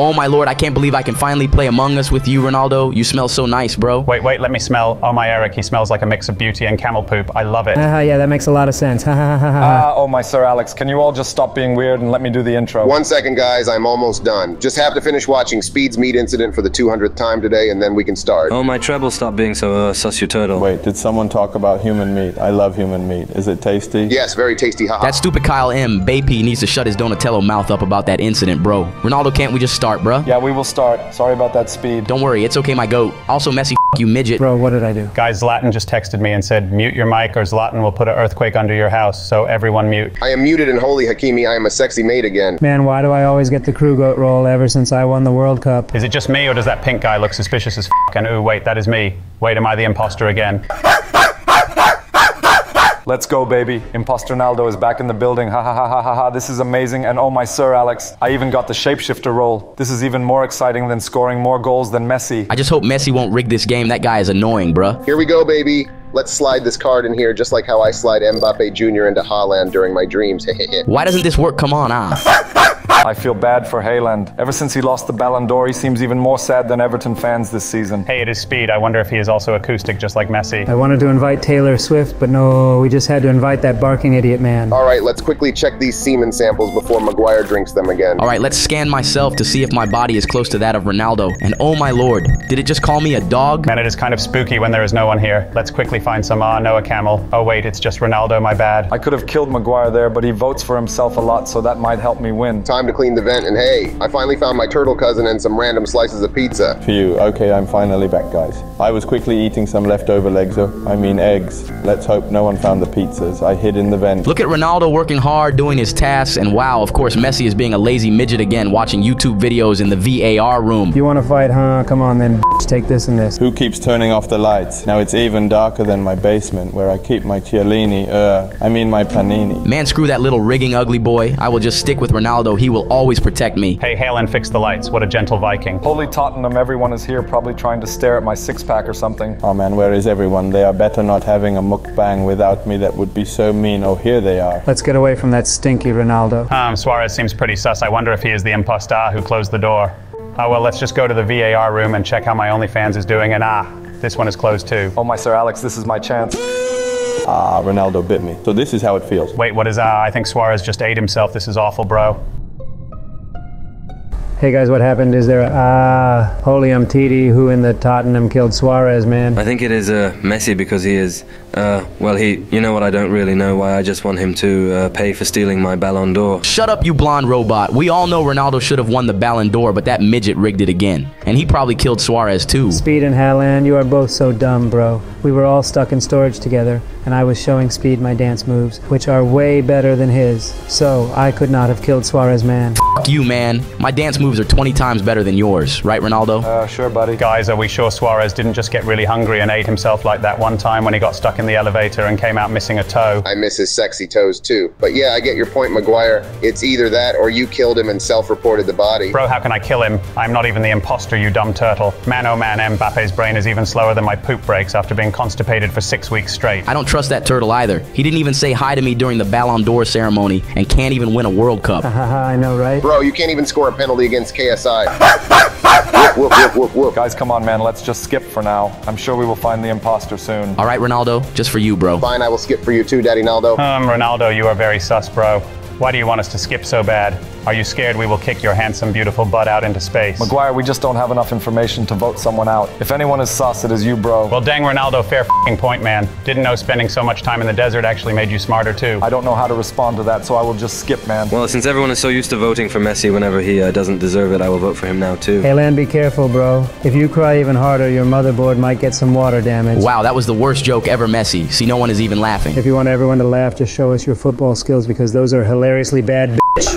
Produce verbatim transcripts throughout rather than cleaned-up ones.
Oh my lord, I can't believe I can finally play Among Us with you, Ronaldo. You smell so nice, bro. Wait, wait, let me smell. Oh my Eric, he smells like a mix of beauty and camel poop. I love it. Uh, yeah, that makes a lot of sense. uh, oh my Sir Alex, can you all just stop being weird and let me do the intro? One second, guys, I'm almost done. Just have to finish watching Speed's meat incident for the two hundredth time today, and then we can start. Oh my treble, stop being so uh, sus, you turtle. Wait, did someone talk about human meat? I love human meat. Is it tasty? Yes, very tasty. Ha. That stupid Kyle M. Bapey needs to shut his Donatello mouth up about that incident, bro. Ronaldo, can't we just start? Bruh. Yeah, we will start. Sorry about that, Speed. Don't worry, it's okay, my goat. Also, Messi, you midget. Bro, what did I do? Guys, ZLATAN just texted me and said, mute your mic or ZLATAN will put an earthquake under your house, so everyone mute. I am muted and holy, Hakimi, I am a sexy maid again. Man, why do I always get the crew goat role ever since I won the World Cup? Is it just me, or does that pink guy look suspicious as f***? And ooh, wait, that is me. Wait, am I the imposter again? Let's go, baby. Imposter Ronaldo is back in the building. Ha ha ha ha ha ha. This is amazing. And oh my Sir Alex, I even got the shapeshifter role. This is even more exciting than scoring more goals than Messi. I just hope Messi won't rig this game. That guy is annoying, bruh. Here we go, baby. Let's slide this card in here just like how I slide Mbappé Junior into Haaland during my dreams. Why doesn't this work? Come on, ah. I feel bad for Haaland. Ever since he lost the Ballon d'Or, he seems even more sad than Everton fans this season. Hey, it is Speed. I wonder if he is also acoustic, just like Messi. I wanted to invite Taylor Swift, but no, we just had to invite that barking idiot man. All right, let's quickly check these semen samples before Maguire drinks them again. All right, let's scan myself to see if my body is close to that of Ronaldo. And oh my lord, did it just call me a dog? Man, it is kind of spooky when there is no one here. Let's quickly find some, ah, uh, no, a camel. Oh wait, it's just Ronaldo, my bad. I could have killed Maguire there, but he votes for himself a lot, so that might help me win. Time to clean the vent, and hey, I finally found my turtle cousin and some random slices of pizza. For you, okay, I'm finally back, guys. I was quickly eating some leftover legs, I mean eggs. Let's hope no one found the pizzas. I hid in the vent. Look at Ronaldo working hard, doing his tasks, and wow, of course, Messi is being a lazy midget again, watching YouTube videos in the V A R room. You want to fight, huh? Come on then, bitch, take this and this. Who keeps turning off the lights? Now it's even darker than my basement, where I keep my Cialini, uh, I mean my panini. Man, screw that little rigging ugly boy. I will just stick with Ronaldo. He will always protect me. Hey, Haaland, fix the lights. What a gentle Viking. Holy Tottenham, everyone is here probably trying to stare at my six-pack or something. Oh man, where is everyone? They are better not having a mukbang without me. That would be so mean. Oh, here they are. Let's get away from that stinky Ronaldo. Um, Suarez seems pretty sus. I wonder if he is the imposter who closed the door. Oh, well, let's just go to the V A R room and check how my OnlyFans is doing. And ah, this one is closed too. Oh my Sir Alex, this is my chance. Ah, Ronaldo bit me. So this is how it feels. Wait, what is ah? Uh, I think Suarez just ate himself. This is awful, bro. Hey guys, what happened? Is there a uh, holy umtiti who in the Tottenham killed Suarez, man? I think it is uh, Messi because he is, uh, well, he, you know what, I don't really know why. I just want him to uh, pay for stealing my Ballon d'Or. Shut up, you blonde robot. We all know Ronaldo should have won the Ballon d'Or, but that midget rigged it again. And he probably killed Suarez too. Speed and Haaland, you are both so dumb, bro. We were all stuck in storage together, and I was showing Speed my dance moves, which are way better than his. So I could not have killed Suarez, man. Fuck you, man. My dance moves are twenty times better than yours, right, Ronaldo? Uh, sure, buddy. Guys, are we sure Suarez didn't just get really hungry and ate himself like that one time when he got stuck in the elevator and came out missing a toe? I miss his sexy toes too. But yeah, I get your point, Maguire. It's either that or you killed him and self-reported the body. Bro, how can I kill him? I'm not even the imposter, you dumb turtle. Man, oh man, Mbappe's brain is even slower than my poop breaks after being constipated for six weeks straight. I don't trust that turtle either. He didn't even say hi to me during the Ballon d'Or ceremony and can't even win a World Cup. I know, right? Bro, you can't even score a penalty against K S I. whoop, whoop, whoop, whoop. Guys, come on, man. Let's just skip for now. I'm sure we will find the imposter soon. All right, Ronaldo, just for you, bro. Fine, I will skip for you too, Daddy Naldo. Um, Ronaldo, you are very sus, bro. Why do you want us to skip so bad? Are you scared we will kick your handsome, beautiful butt out into space? Maguire, we just don't have enough information to vote someone out. If anyone is sus, it is you, bro. Well, dang, Ronaldo, fair f***ing point, man. Didn't know spending so much time in the desert actually made you smarter, too. I don't know how to respond to that, so I will just skip, man. Well, since everyone is so used to voting for Messi whenever he uh, doesn't deserve it, I will vote for him now, too. Hey, Lan, be careful, bro. If you cry even harder, your motherboard might get some water damage. Wow, that was the worst joke ever, Messi. See, no one is even laughing. If you want everyone to laugh, just show us your football skills, because those are hilariously bad, bitch.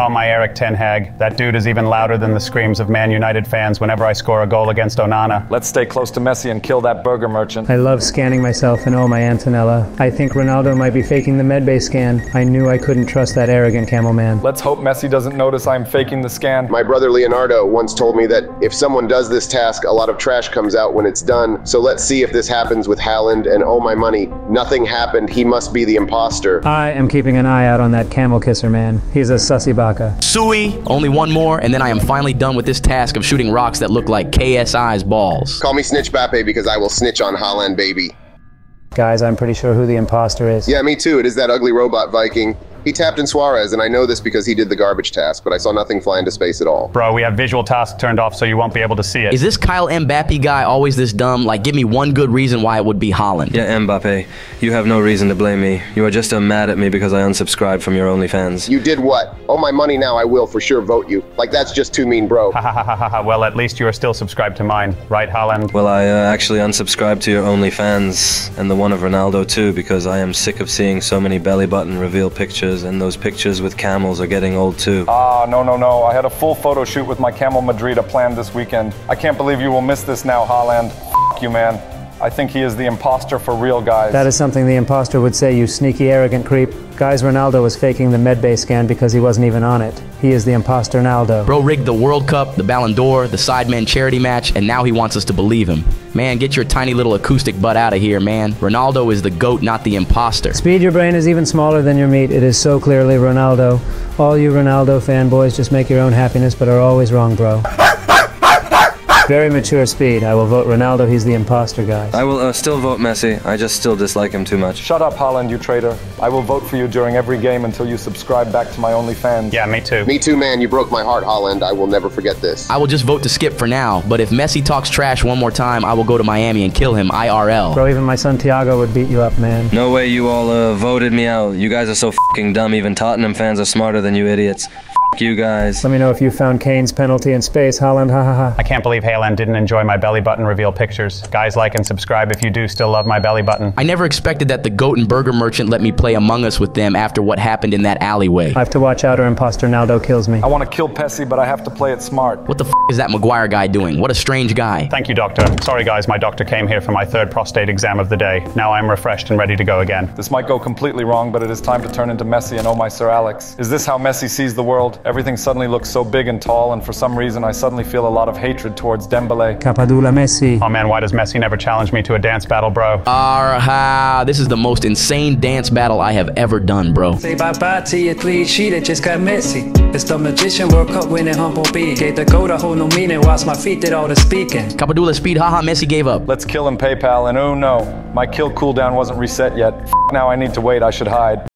Oh my Eric Ten Hag, that dude is even louder than the screams of Man United fans whenever I score a goal against Onana. Let's stay close to Messi and kill that burger merchant. I love scanning myself and oh my Antonella. I think Ronaldo might be faking the medbay scan. I knew I couldn't trust that arrogant camel man. Let's hope Messi doesn't notice I'm faking the scan. My brother Leonardo once told me that if someone does this task, a lot of trash comes out when it's done. So let's see if this happens with Haaland and oh my money. Nothing happened. He must be the imposter. I am keeping an eye out on that camel kisser, man. He's a sussy baka. Sui, only one more, and then I am finally done with this task of shooting rocks that look like K S I's balls. Call me Snitch Mbappé because I will snitch on Haaland, baby. Guys, I'm pretty sure who the imposter is. Yeah, me too. It is that ugly robot Viking. He tapped in Suarez, and I know this because he did the garbage task, but I saw nothing fly into space at all. Bro, we have visual task turned off, so you won't be able to see it. Is this Kyle Mbappé guy always this dumb? Like, give me one good reason why it would be Haaland. Yeah, Mbappé, you have no reason to blame me. You are just uh, mad at me because I unsubscribed from your OnlyFans. You did what? Oh, my money now, I will for sure vote you. Like, that's just too mean, bro. Ha ha ha ha ha, well, at least you are still subscribed to mine, right, Haaland? Well, I uh, actually unsubscribed to your OnlyFans, and the one of Ronaldo too, because I am sick of seeing so many belly button reveal pictures. And those pictures with camels are getting old too. Ah, no, no, no. I had a full photo shoot with my camel Madrida planned this weekend. I can't believe you will miss this now, Haaland. F you, man. I think he is the imposter for real, guys. That is something the imposter would say, you sneaky, arrogant creep. Guys, Ronaldo was faking the medbay scan because he wasn't even on it. He is the imposter, Ronaldo. Bro rigged the World Cup, the Ballon d'Or, the Sidemen charity match, and now he wants us to believe him. Man, get your tiny little acoustic butt out of here, man. Ronaldo is the GOAT, not the imposter. Speed, your brain is even smaller than your meat. It is so clearly Ronaldo. All you Ronaldo fanboys just make your own happiness, but are always wrong, bro. Very mature Speed. I will vote Ronaldo. He's the imposter, guys. I will uh, still vote Messi. I just still dislike him too much. Shut up, Haaland, you traitor. I will vote for you during every game until you subscribe back to my OnlyFans. Yeah, me too. Me too, man. You broke my heart, Haaland. I will never forget this. I will just vote to skip for now, but if Messi talks trash one more time, I will go to Miami and kill him, I R L. Bro, even my Santiago would beat you up, man. No way you all uh, voted me out. You guys are so f***ing dumb. Even Tottenham fans are smarter than you idiots. You guys. Let me know if you found Kane's penalty in space, Haaland, ha ha ha. I can't believe Haaland didn't enjoy my belly button reveal pictures. Guys, like and subscribe if you do still love my belly button. I never expected that the goat and burger merchant let me play Among Us with them after what happened in that alleyway. I have to watch out or imposter Ronaldo kills me. I want to kill Pessi, but I have to play it smart. What the f is that Maguire guy doing? What a strange guy. Thank you, doctor. Sorry guys, my doctor came here for my third prostate exam of the day. Now I'm refreshed and ready to go again. This might go completely wrong, but it is time to turn into Messi and oh my Sir Alex. Is this how Messi sees the world? Everything suddenly looks so big and tall, and for some reason I suddenly feel a lot of hatred towards Dembele. Capadula Messi. Oh man, why does Messi never challenge me to a dance battle, bro? Arha, this is the most insane dance battle I have ever done, bro. Say bye-bye to your cliche that just got Messi. It's the magician, World Cup winning humble being. Gave the goat a whole new meaning whilst my feet did all the speaking. Capadula Speed, haha, Messi gave up. Let's kill him, PayPal, and oh no, my kill cooldown wasn't reset yet. F now I need to wait, I should hide.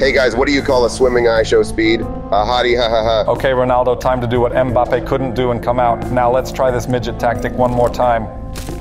Hey guys, what do you call a swimming eye show speed? Uh, hottie, ha ha ha. Okay Ronaldo, time to do what Mbappé couldn't do and come out. Now let's try this midget tactic one more time.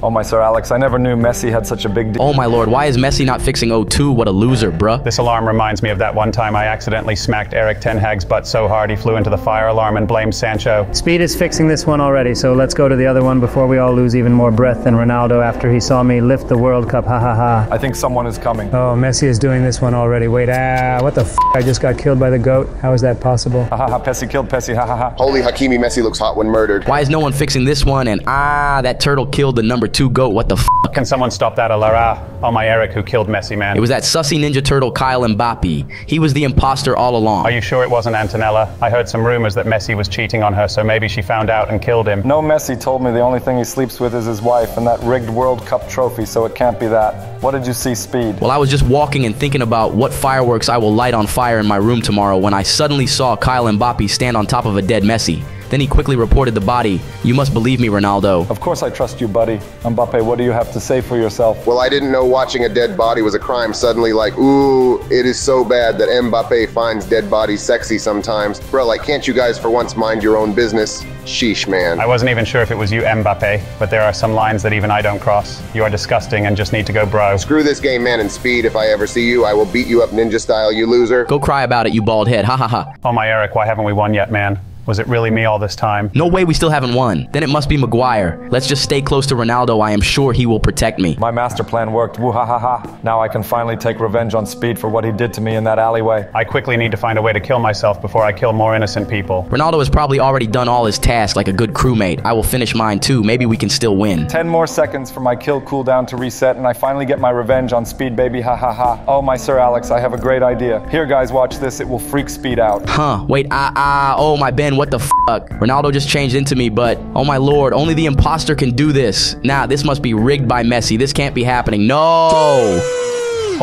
Oh my Sir Alex, I never knew Messi had such a big deal. Oh my lord, why is Messi not fixing oh two? What a loser, bruh. This alarm reminds me of that one time I accidentally smacked Eric Ten Hag's butt so hard he flew into the fire alarm and blamed Sancho. Speed is fixing this one already, so let's go to the other one before we all lose even more breath than Ronaldo after he saw me lift the World Cup, ha ha ha. I think someone is coming. Oh, Messi is doing this one already. Wait, ah, what the f***? I just got killed by the goat. How is that possible? Ha ha ha, Pessi killed Pessi, ha ha ha. Holy Hakimi, Messi looks hot when murdered. Why is no one fixing this one? And ah, that turtle killed the number two goat, what the f***? Can someone stop that Alara? Oh my Eric who killed Messi, man. It was that sussy ninja turtle Kyle Mbappé. He was the imposter all along. Are you sure it wasn't Antonella? I heard some rumors that Messi was cheating on her, so maybe she found out and killed him. No, Messi told me the only thing he sleeps with is his wife and that rigged World Cup trophy, so it can't be that. What did you see, Speed? Well, I was just walking and thinking about what fireworks I will light on fire in my room tomorrow when I suddenly saw Kyle Mbappé stand on top of a dead Messi. Then he quickly reported the body. You must believe me, Ronaldo. Of course I trust you, buddy. Mbappé, what do you have to say for yourself? Well, I didn't know watching a dead body was a crime. Suddenly, like, ooh, it is so bad that Mbappé finds dead bodies sexy sometimes. Bro, like, can't you guys for once mind your own business? Sheesh, man. I wasn't even sure if it was you, Mbappé, but there are some lines that even I don't cross. You are disgusting and just need to go, bro. Screw this game, man, and Speed. If I ever see you, I will beat you up ninja style, you loser. Go cry about it, you bald head. Ha ha ha. Oh my Eric, why haven't we won yet, man? Was it really me all this time? No way, we still haven't won. Then it must be Maguire. Let's just stay close to Ronaldo. I am sure he will protect me. My master plan worked. Woo ha ha ha. Now I can finally take revenge on Speed for what he did to me in that alleyway. I quickly need to find a way to kill myself before I kill more innocent people. Ronaldo has probably already done all his tasks like a good crewmate. I will finish mine too. Maybe we can still win. Ten more seconds for my kill cooldown to reset and I finally get my revenge on Speed, baby. Ha ha ha. Oh my Sir Alex, I have a great idea. Here guys, watch this. It will freak Speed out. Huh. Wait, ah ah. Oh my Ben. What the fuck? Ronaldo just changed into me, but oh my lord, only the imposter can do this. Nah, this must be rigged by Messi. This can't be happening. No!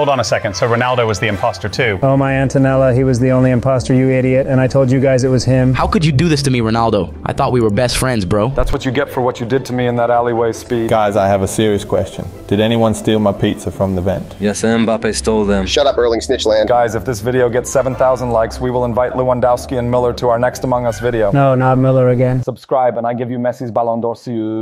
Hold on a second, so Ronaldo was the imposter too. Oh my Antonella, he was the only imposter, you idiot, and I told you guys it was him. How could you do this to me, Ronaldo? I thought we were best friends, bro. That's what you get for what you did to me in that alleyway, Speed. Guys, I have a serious question. Did anyone steal my pizza from the vent? Yes, Mbappé stole them. Shut up, Erling Snitchland. Guys, if this video gets seven thousand likes, we will invite Lewandowski and Miller to our next Among Us video. No, not Miller again. Subscribe and I give you Messi's Ballon d'Or. See you.